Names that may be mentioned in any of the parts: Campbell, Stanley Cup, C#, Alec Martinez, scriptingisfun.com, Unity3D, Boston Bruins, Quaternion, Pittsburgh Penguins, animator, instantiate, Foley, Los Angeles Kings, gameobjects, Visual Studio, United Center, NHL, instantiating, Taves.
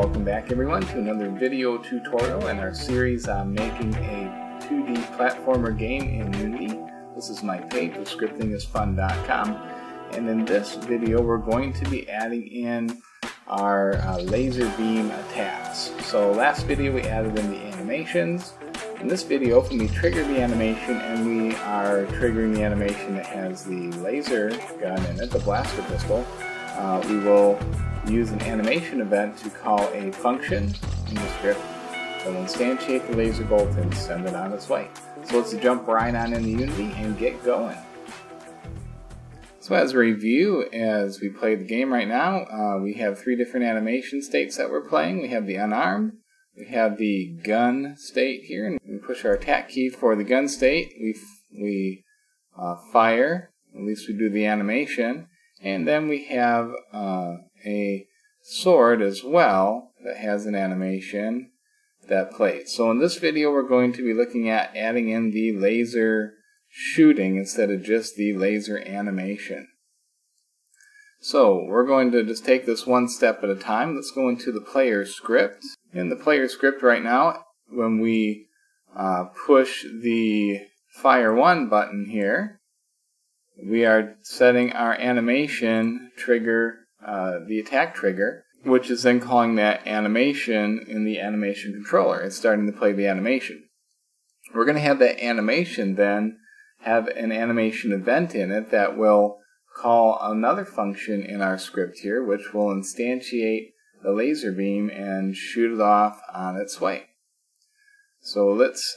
Welcome back everyone to another video tutorial in our series on making a 2D platformer game in Unity. This is my page for scriptingisfun.com, and in this video we're going to be adding in our laser beam attacks. So last video we added in the animations. In this video, when we trigger the animation, and we are triggering the animation that has the laser gun in it, the blaster pistol, we will use an animation event to call a function in the script that will instantiate the laser bolt and send it on its way. So let's jump right on into Unity and get going. So as a review, as we play the game right now, we have three different animation states that we're playing. We have the unarmed, we have the gun state here, and we push our attack key for the gun state. We fire, at least we do the animation, and then we have a sword as well that has an animation that plays. So in this video we're going to be looking at adding in the laser shooting instead of just the laser animation. So we're going to just take this one step at a time. Let's go into the player script. In the player script right now, when we push the fire one button here, we are setting our animation trigger, the attack trigger, which is then calling that animation in the animation controller. It's starting to play the animation. We're going to have that animation then have an animation event in it that will call another function in our script here, which will instantiate the laser beam and shoot it off on its way. So let's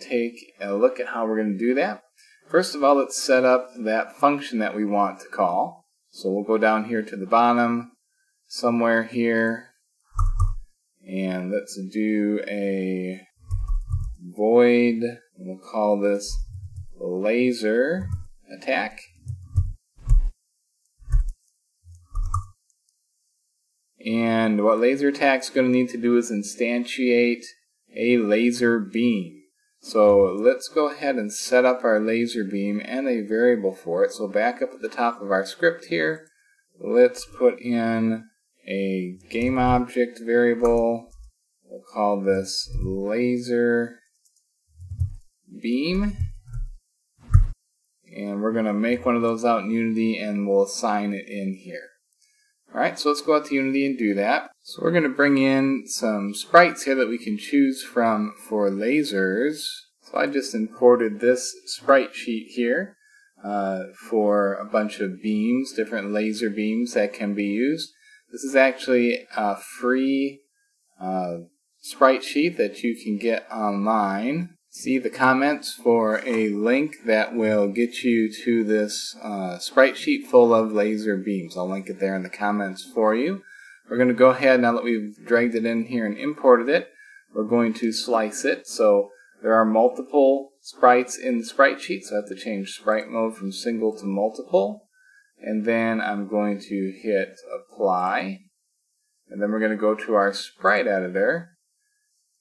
take a look at how we're going to do that. First of all, let's set up that function that we want to call. So we'll go down here to the bottom, somewhere here, and let's do a void. We'll call this laser attack. And what laser attack's going to need to do is instantiate a laser beam. So let's go ahead and set up our laser beam and a variable for it. So back up at the top of our script here, let's put in a game object variable. We'll call this laser beam. And we're going to make one of those out in Unity and we'll assign it in here. Alright, so let's go out to Unity and do that. So we're going to bring in some sprites here that we can choose from for lasers. So I just imported this sprite sheet here for a bunch of beams, different laser beams that can be used. This is actually a free sprite sheet that you can get online. See the comments for a link that will get you to this sprite sheet full of laser beams. I'll link it there in the comments for you. We're going to go ahead, now that we've dragged it in here and imported it, we're going to slice it. So there are multiple sprites in the sprite sheet, so I have to change sprite mode from single to multiple. And then I'm going to hit apply. And then we're going to go to our sprite editor.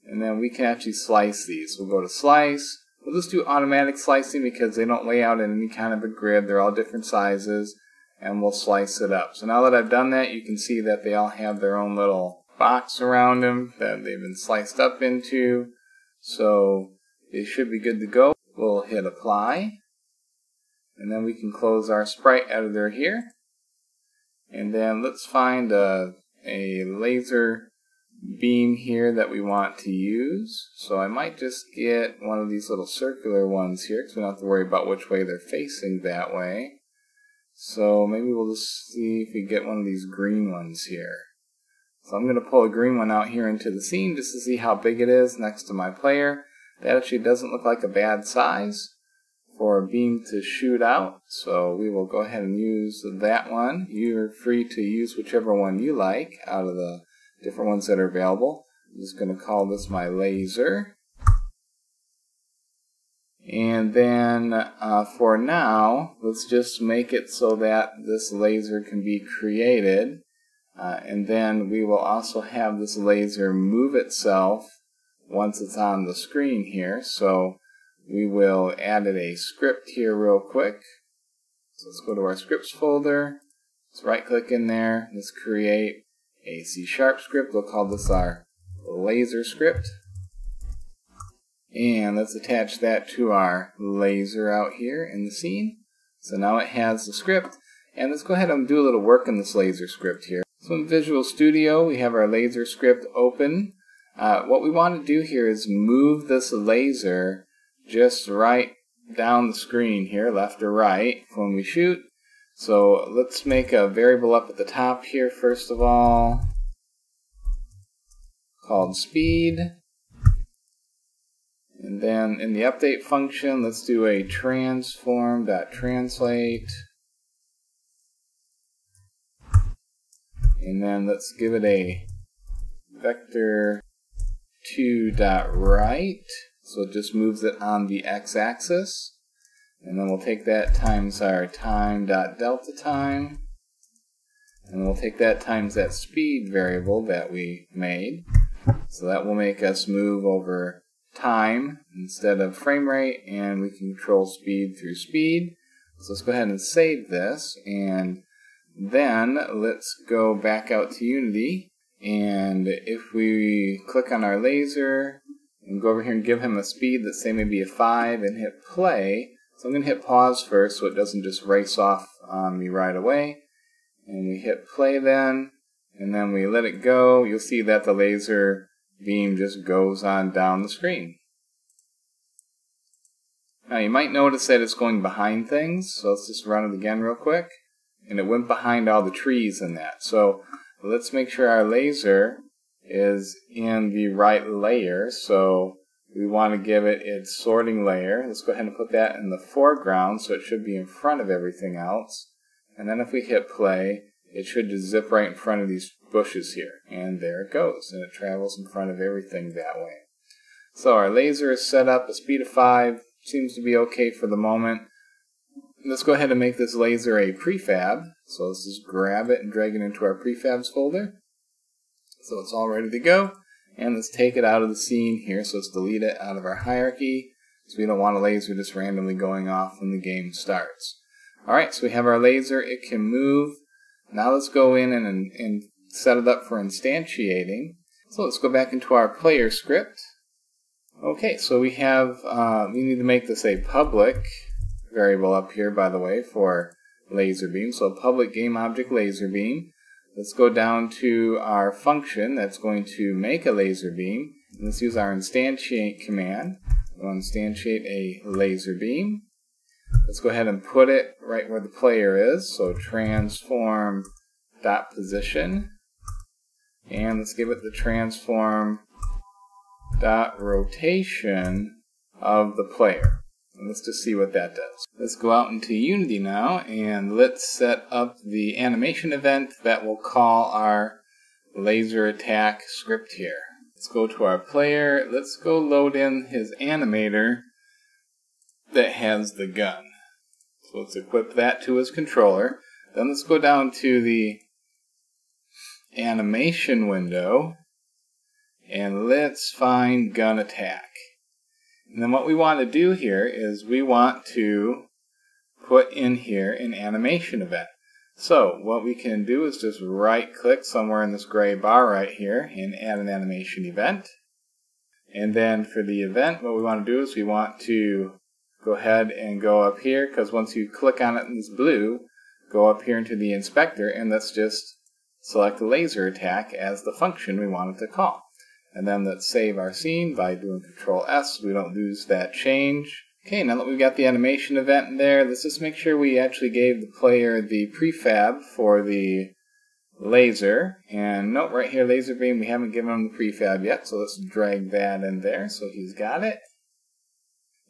And then we can actually slice these. We'll go to slice. We'll just do automatic slicing because they don't lay out in any kind of a grid. They're all different sizes, and we'll slice it up. So now that I've done that, you can see that they all have their own little box around them that they've been sliced up into. So it should be good to go. We'll hit apply. And then we can close our sprite editor here. And then let's find a laser beam here that we want to use. So I might just get one of these little circular ones here because we don't have to worry about which way they're facing that way. So maybe we'll just see if we get one of these green ones here. So I'm going to pull a green one out here into the scene just to see how big it is next to my player. That actually doesn't look like a bad size for a beam to shoot out. So we will go ahead and use that one. You're free to use whichever one you like out of the different ones that are available. I'm just going to call this my laser. And then for now, let's just make it so that this laser can be created. And then we will also have this laser move itself once it's on the screen here. So we will add it a script here real quick. So let's go to our scripts folder. Let's right click in there. Let's create a C# script. We'll call this our laser script. And let's attach that to our laser out here in the scene. So now it has the script. And let's go ahead and do a little work in this laser script here. So in Visual Studio, we have our laser script open. What we want to do here is move this laser just right down the screen here, left or right, when we shoot. So let's make a variable up at the top here, first of all, called speed. And then in the update function, let's do a transform.translate. And then let's give it a vector2.right. So it just moves it on the x-axis. And then we'll take that times our time.delta time. And we'll take that times that speed variable that we made. So that will make us move over time instead of frame rate, and we can control speed through speed. So let's go ahead and save this, and then let's go back out to Unity, and if we click on our laser and go over here and give him a speed, let's say maybe a 5, and hit play. So I'm going to hit pause first so it doesn't just race off on me right away, and we hit play then, and then we let it go. You'll see that the laser beam just goes on down the screen. Now you might notice that it's going behind things, so let's just run it again real quick. And it went behind all the trees in that. So let's make sure our laser is in the right layer. So we want to give it its sorting layer. Let's go ahead and put that in the foreground, so it should be in front of everything else. And then if we hit play, it should just zip right in front of these bushes here, and there it goes, and it travels in front of everything that way. So our laser is set up, a speed of 5, seems to be okay for the moment. Let's go ahead and make this laser a prefab, so let's just grab it and drag it into our prefabs folder. So it's all ready to go, and let's take it out of the scene here, so let's delete it out of our hierarchy, because we don't want a laser just randomly going off when the game starts. Alright, so we have our laser, it can move. Now let's go in and set it up for instantiating. So let's go back into our player script. Okay, so we have, we need to make this a public variable up here, by the way, for laser beam. So public game object laser beam. Let's go down to our function that's going to make a laser beam. And let's use our instantiate command. We'll instantiate a laser beam. Let's go ahead and put it right where the player is, so transform.position, and let's give it the transform.rotation of the player. And let's just see what that does. Let's go out into Unity now, and let's set up the animation event that will call our laser attack script here. Let's go to our player, let's go load in his animator that has the gun. So let's equip that to his controller. Then let's go down to the animation window and let's find gun attack. And then what we want to do here is we want to put in here an animation event. So what we can do is just right click somewhere in this gray bar right here and add an animation event. And then for the event, what we want to do is we want to go ahead and go up here, because once you click on it in this blue, go up here into the inspector, and let's just select laser attack as the function we want it to call. And then let's save our scene by doing Control S, so we don't lose that change. Okay, now that we've got the animation event in there, let's just make sure we actually gave the player the prefab for the laser. And nope, right here, laser beam, we haven't given him the prefab yet, so let's drag that in there so he's got it.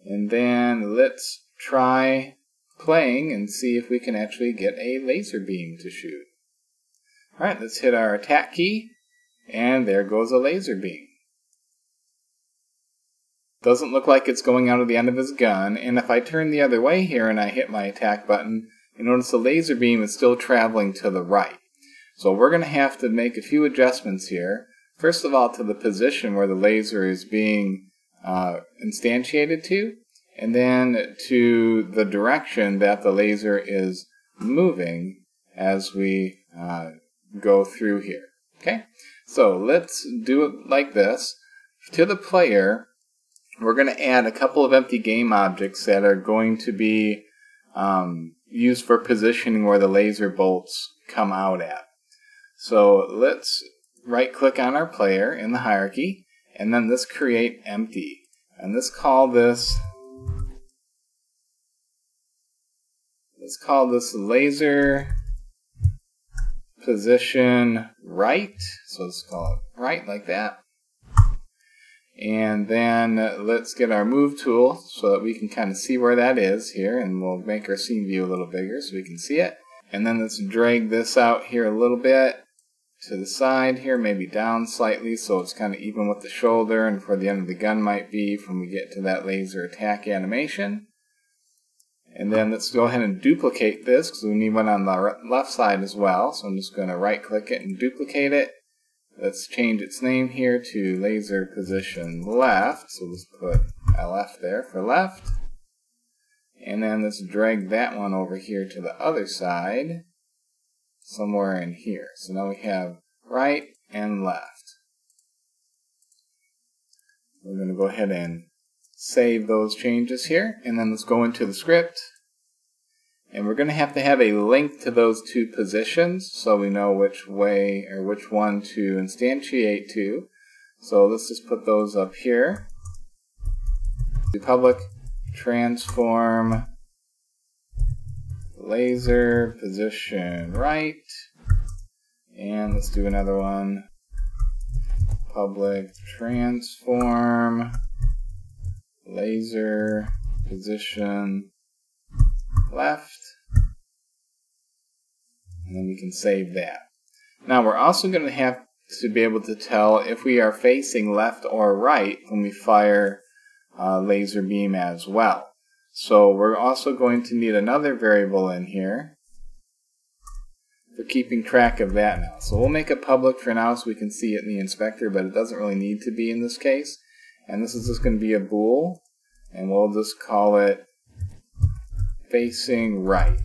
And then let's try playing and see if we can actually get a laser beam to shoot. Alright, let's hit our attack key, and there goes a laser beam. Doesn't look like it's going out of the end of his gun, and if I turn the other way here and I hit my attack button, you notice the laser beam is still traveling to the right. So we're going to have to make a few adjustments here. First of all, to the position where the laser is being instantiated to, and then to the direction that the laser is moving as we go through here. Okay, so let's do it like this. To the player, we're going to add a couple of empty game objects that are going to be used for positioning where the laser bolts come out at. So let's right-click on our player in the hierarchy, and then let's create empty. And let's call this laser position right. So let's call it right like that. And then let's get our move tool so that we can kind of see where that is here, and we'll make our scene view a little bigger so we can see it. And then let's drag this out here a little bit to the side here, maybe down slightly so it's kind of even with the shoulder and where the end of the gun might be when we get to that laser attack animation. And then let's go ahead and duplicate this because we need one on the left side as well. So I'm just going to right click it and duplicate it. Let's change its name here to laser position left, so let's put LF there for left. And then let's drag that one over here to the other side, somewhere in here. So now we have right and left. We're going to go ahead and save those changes here, and then let's go into the script. And we're going to have a link to those two positions so we know which way or which one to instantiate to. So let's just put those up here. Do public transform laser position right. And let's do another one. Public transform laser position left, and then we can save that. Now we're also going to have to be able to tell if we are facing left or right when we fire a laser beam as well. So we're also going to need another variable in here for keeping track of that now. So we'll make it public for now so we can see it in the inspector, but it doesn't really need to be in this case. And this is just going to be a bool, and we'll just call it facing right.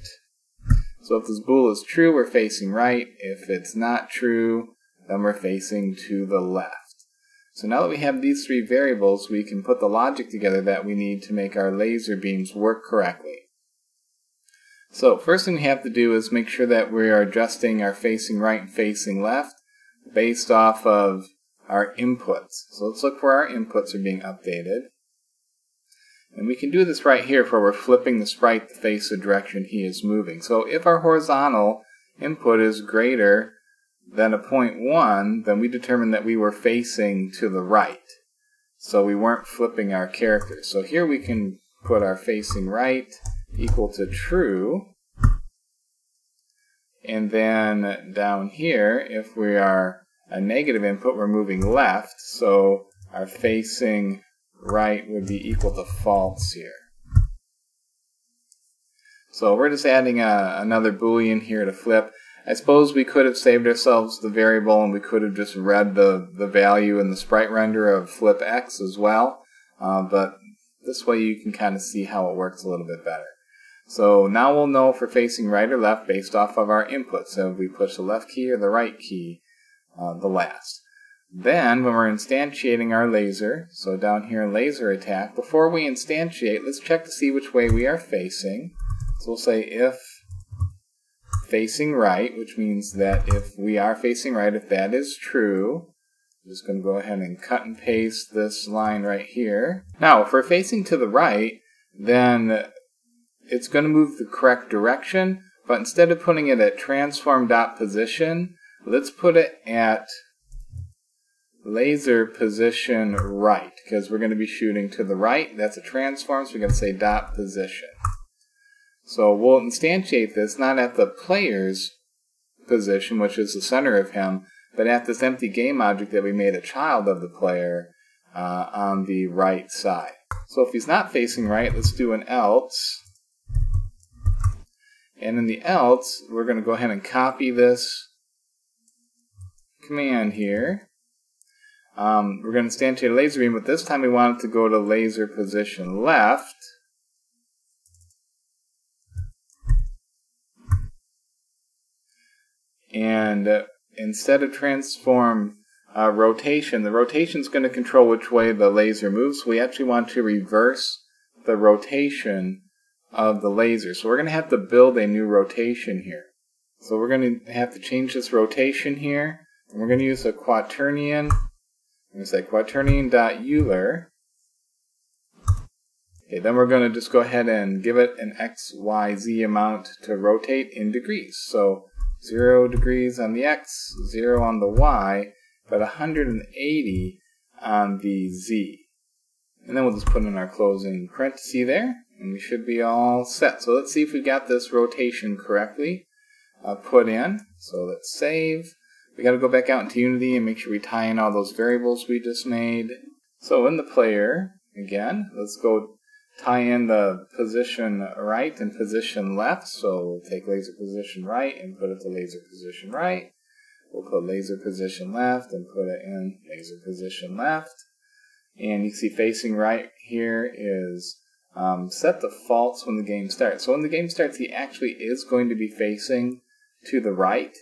So if this bool is true, we're facing right. If it's not true, then we're facing to the left. So now that we have these three variables, we can put the logic together that we need to make our laser beams work correctly. So first thing we have to do is make sure that we are adjusting our facing right and facing left based off of our inputs. So let's look where our inputs are being updated. And we can do this right here where we're flipping the sprite to face the direction he is moving. So if our horizontal input is greater than a 0.1, then we determined that we were facing to the right. So we weren't flipping our character. So here we can put our facing right equal to true. And then down here, if we are a negative input, we're moving left. So our facing right would be equal to false here. So we're just adding another boolean here to flip. I suppose we could have saved ourselves the variable and we could have just read the value in the sprite render of flip x as well, but this way you can kind of see how it works a little bit better. So now we'll know if we're facing right or left based off of our input. So if we push the left key or the right key, the last. Then, when we're instantiating our laser, so down here in laser attack, before we instantiate, let's check to see which way we are facing. So we'll say if facing right, which means that if we are facing right, if that is true, I'm just going to go ahead and cut and paste this line right here. Now, if we're facing to the right, then it's going to move the correct direction, but instead of putting it at transform.position, let's put it at laser position right, because we're going to be shooting to the right. That's a transform, so we're going to say dot position. So we'll instantiate this not at the player's position, which is the center of him, but at this empty game object that we made a child of the player on the right side. So if he's not facing right, let's do an else. And in the else, we're going to go ahead and copy this command here. We're going to instantiate a laser beam, but this time we want it to go to laser position left. And instead of transform rotation, the rotation is going to control which way the laser moves. We actually want to reverse the rotation of the laser. So we're going to have to build a new rotation here. So we're going to have to change this rotation here. And we're going to use a quaternion. I'm going to say quaternion.euler. Okay, then we're going to just go ahead and give it an x, y, z amount to rotate in degrees. So 0 degrees on the x, 0 on the y, but 180 on the z. And then we'll just put in our closing parenthesis there, and we should be all set. So let's see if we got this rotation correctly put in. So let's save. We got to go back out into Unity and make sure we tie in all those variables we just made. So in the player, again, let's go tie in the position right and position left. So we'll take laser position right and put it to laser position right. We'll put laser position left and put it in laser position left. And you can see facing right here is set to false when the game starts. So when the game starts, he actually is going to be facing to the right.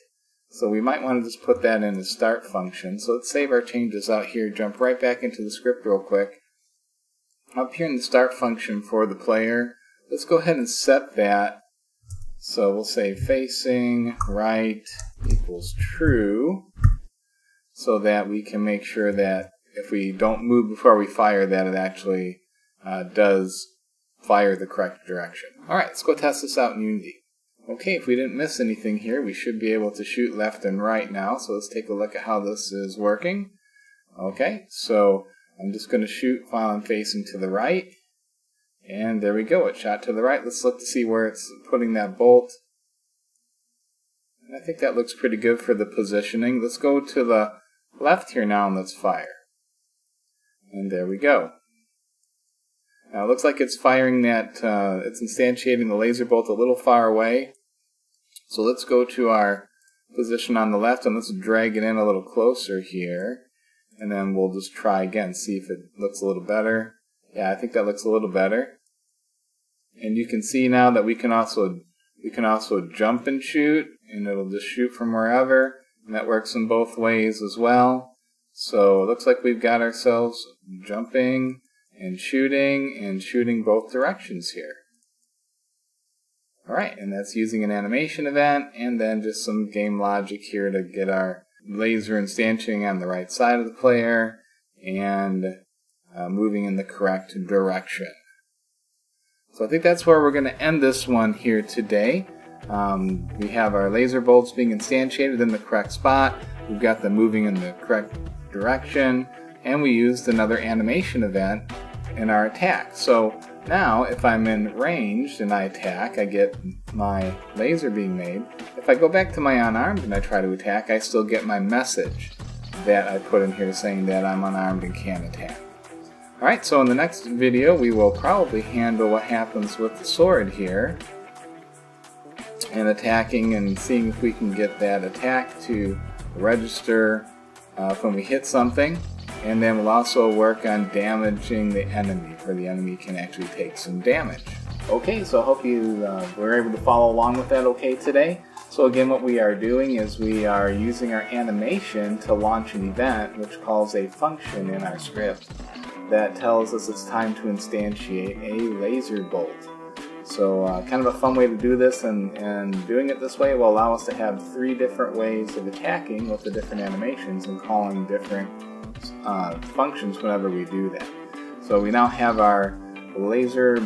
So we might want to just put that in the start function. So let's save our changes out here, jump right back into the script real quick. Up here in the start function for the player, let's go ahead and set that. So we'll say facing right equals true, so that we can make sure that if we don't move before we fire, that it actually does fire the correct direction. Alright, let's go test this out in Unity. Okay, if we didn't miss anything here, we should be able to shoot left and right now, so let's take a look at how this is working. Okay, so I'm just going to shoot while I'm facing to the right, and there we go, it shot to the right. Let's look to see where it's putting that bolt. And I think that looks pretty good for the positioning. Let's go to the left here now and let's fire. And there we go. Now it looks like it's firing that, it's instantiating the laser bolt a little far away. So let's go to our position on the left and let's drag it in a little closer here. And then we'll just try again, see if it looks a little better. Yeah, I think that looks a little better. And you can see now that we can also jump and shoot, and it'll just shoot from wherever. And that works in both ways as well. So it looks like we've got ourselves jumping and shooting both directions here. Alright, and that's using an animation event and then just some game logic here to get our laser instantiating on the right side of the player and moving in the correct direction. So I think that's where we're going to end this one here today. We have our laser bolts being instantiated in the correct spot, we've got them moving in the correct direction, and we used another animation event in our attack. So now if I'm in ranged and I attack, I get my laser being made. If I go back to my unarmed and I try to attack, I still get my message that I put in here saying that I'm unarmed and can't attack. Alright, so in the next video we will probably handle what happens with the sword here and attacking and seeing if we can get that attack to register when we hit something, and then we'll also work on damaging the enemy, for the enemy can actually take some damage. Okay, so I hope you were able to follow along with that okay today. So again, what we are doing is we are using our animation to launch an event which calls a function in our script that tells us it's time to instantiate a laser bolt. So kind of a fun way to do this, and doing it this way will allow us to have 3 different ways of attacking with the different animations and calling different functions whenever we do that. So we now have our laser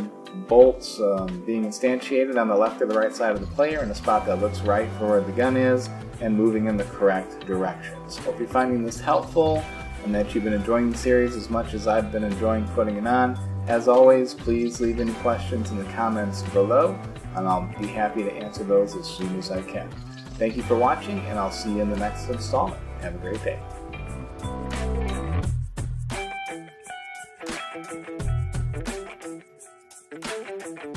bolts being instantiated on the left or the right side of the player in a spot that looks right for where the gun is and moving in the correct directions. Hope you're finding this helpful and that you've been enjoying the series as much as I've been enjoying putting it on. As always, please leave any questions in the comments below, and I'll be happy to answer those as soon as I can. Thank you for watching, and I'll see you in the next installment. Have a great day.